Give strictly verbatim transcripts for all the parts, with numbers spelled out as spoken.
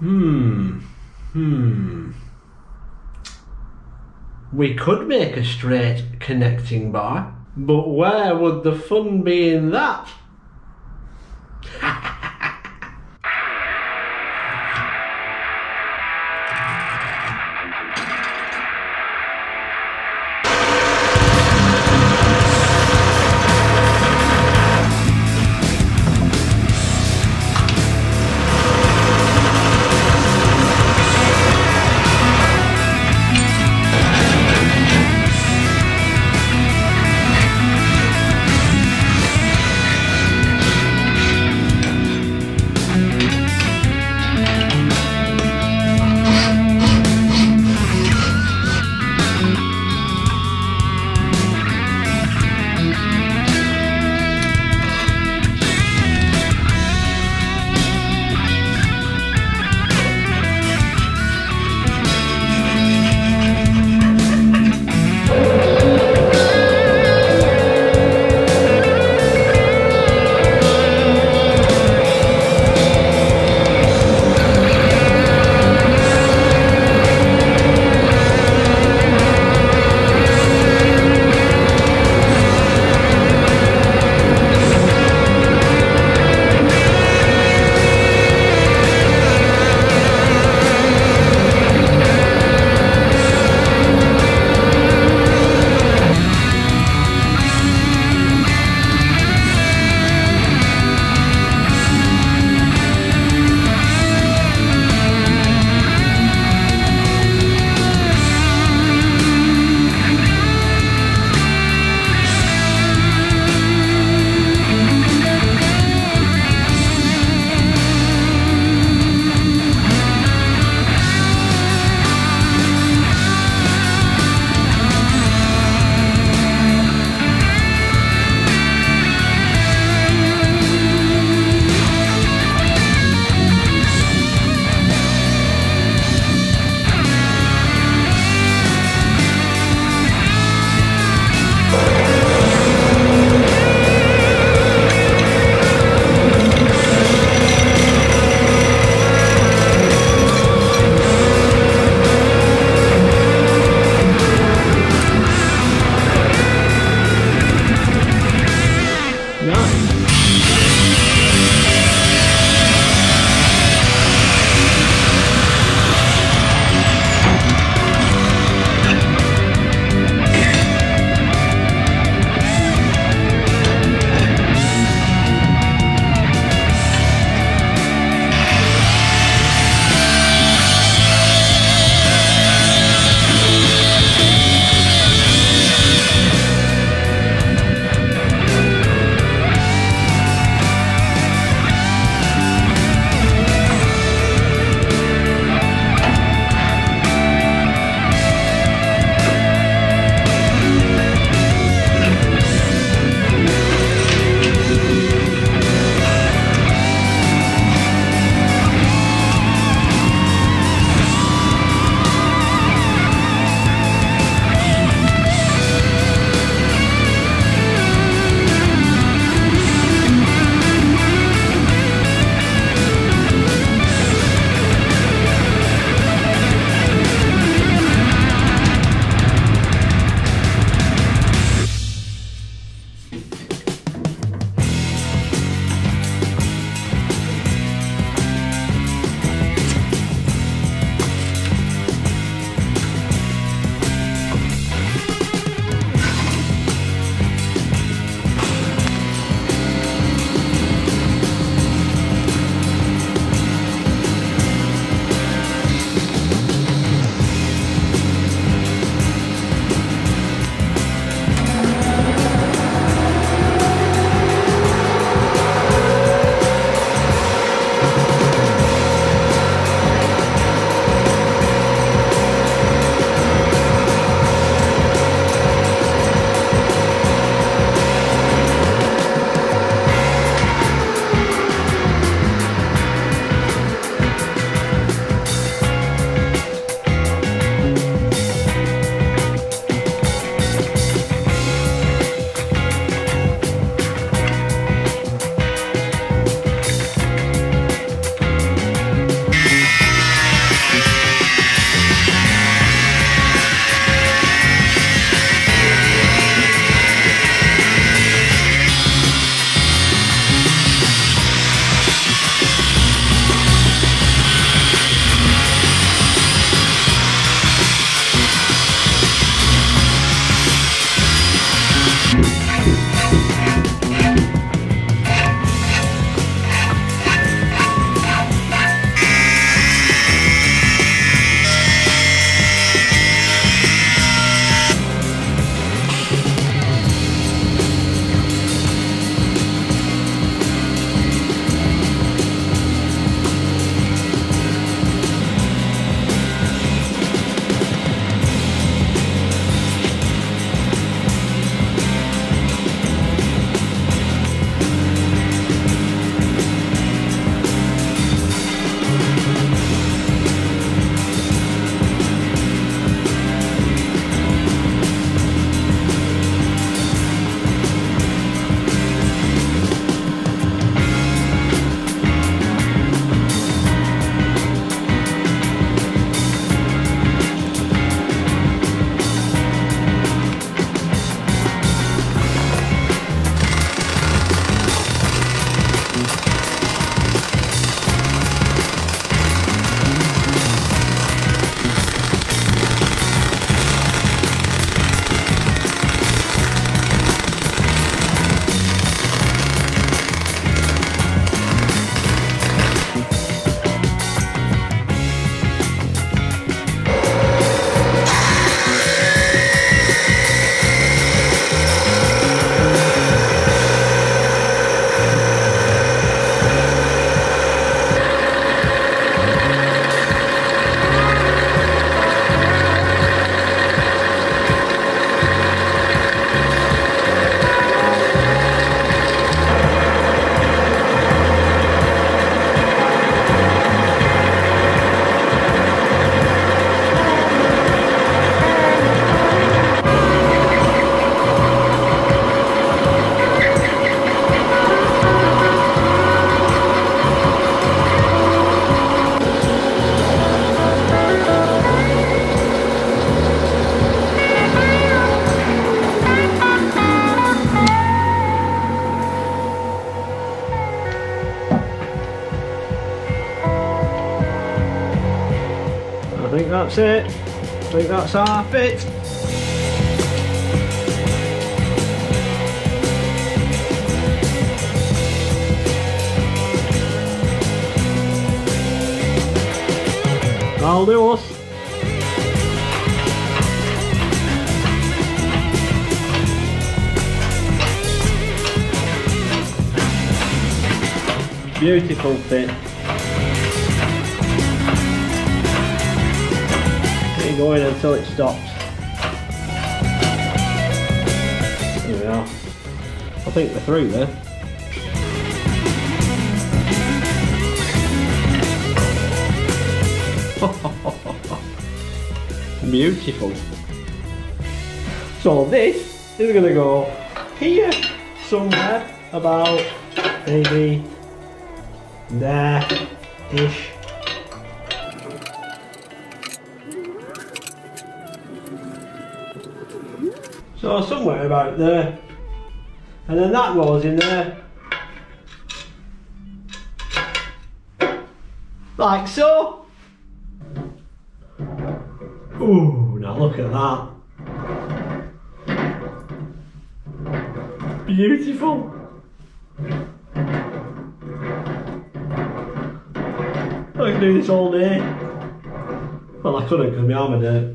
Hmm. Hmm. We could make a straight connecting bar, but where would the fun be in that? I think that's it. I think that's half it. I'll do us. Beautiful fit. Keep going until it stops. There we are. I think we're through there. Beautiful. So this is going to go here somewhere, about maybe there-ish. So somewhere about there, and then that goes in there like so. Ooh, now look at that. Beautiful. I could do this all day. Well, I couldn't because my arm would hurt.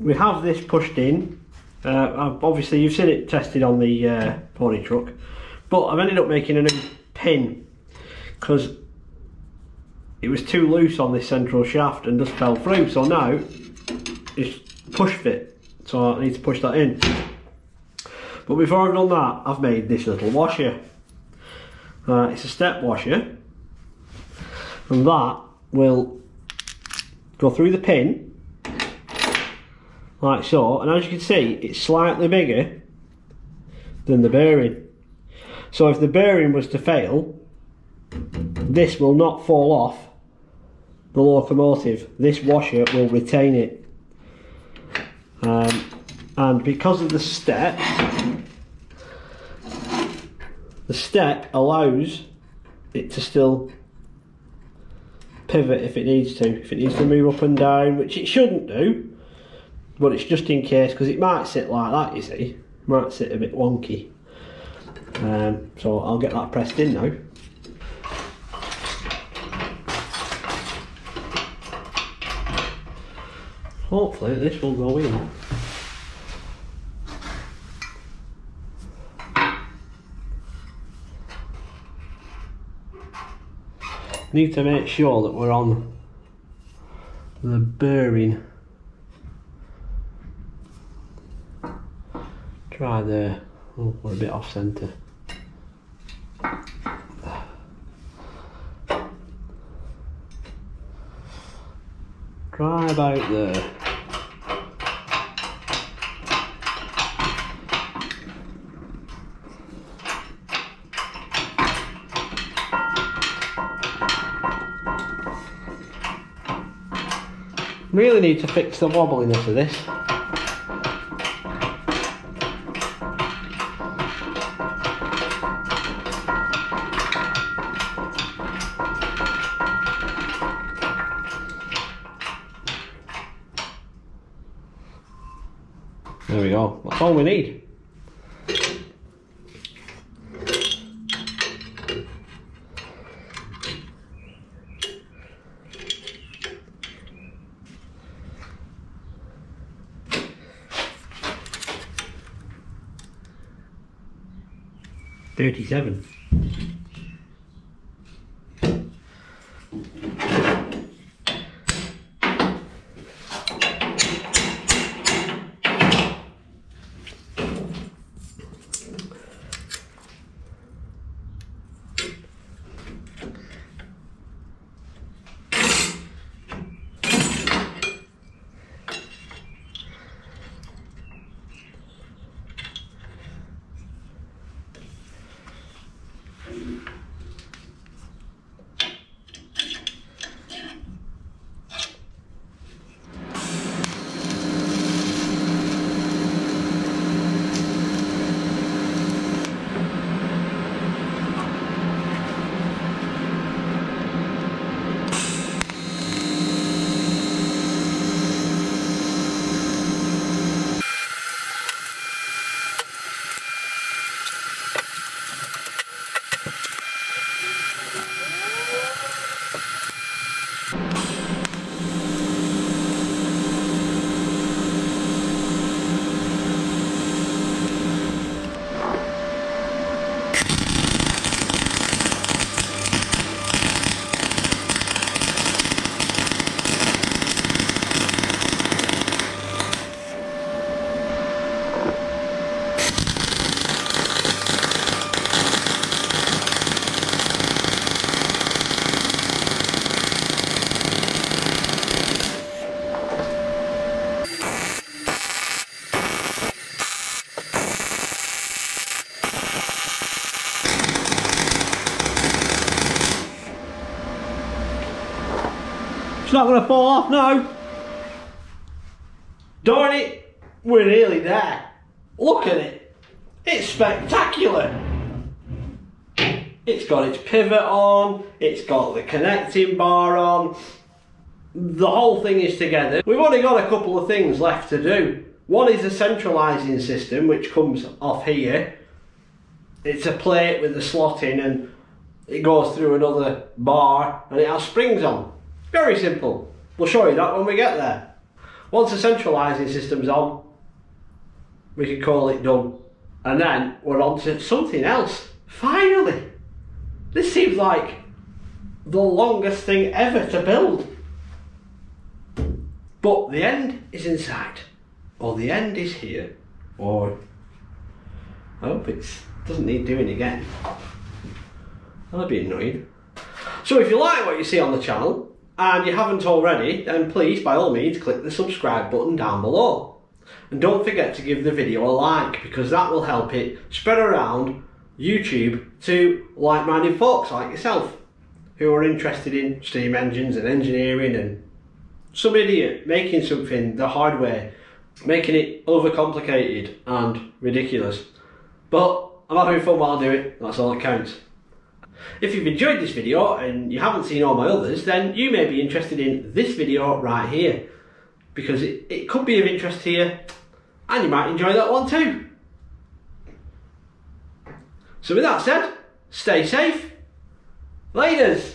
We have this pushed in. Uh, obviously, you've seen it tested on the uh, pony truck. But I've ended up making a new pin because it was too loose on this central shaft and just fell through, so now it's push fit, so I need to push that in. But before I've done that, I've made this little washer. Uh, it's a step washer, and that will go through the pin like so, and as you can see it's slightly bigger than the bearing. So if the bearing was to fail, this will not fall off the locomotive. This washer will retain it, um, and because of the step, the step allows it to still pivot if it needs to, if it needs to move up and down, which it shouldn't do, but it's just in case, because it might sit like that, you see, it might sit a bit wonky. Um, so I'll get that pressed in now. Hopefully this will go in. Need to make sure that we're on the bearing. Try there. Oh, we're a bit off centre. Try about there. Really need to fix the wobbliness of this. There we go, that's all we need. thirty-seven. not going to fall off now. Darn it, we're nearly there. Look at it. It's spectacular. It's got its pivot on, it's got the connecting bar on. The whole thing is together. We've only got a couple of things left to do. One is a centralising system, which comes off here. It's a plate with a slot in and it goes through another bar and it has springs on. Very simple. We'll show you that when we get there. Once the centralising system's on, we can call it done. And then we're on to something else. Finally! This seems like the longest thing ever to build. But the end is in sight. Or the end is here. Or I hope it doesn't need doing again. That'd be annoying. So if you like what you see on the channel, and you haven't already, then please by all means click the subscribe button down below. And don't forget to give the video a like, because that will help it spread around YouTube to like-minded folks like yourself who are interested in steam engines and engineering, and some idiot making something the hard way, making it overcomplicated and ridiculous. But I'm having fun while I do it, that's all that counts. If you've enjoyed this video and you haven't seen all my others, then you may be interested in this video right here, because it, it could be of interest here and you might enjoy that one too. So with that said, stay safe. Laters.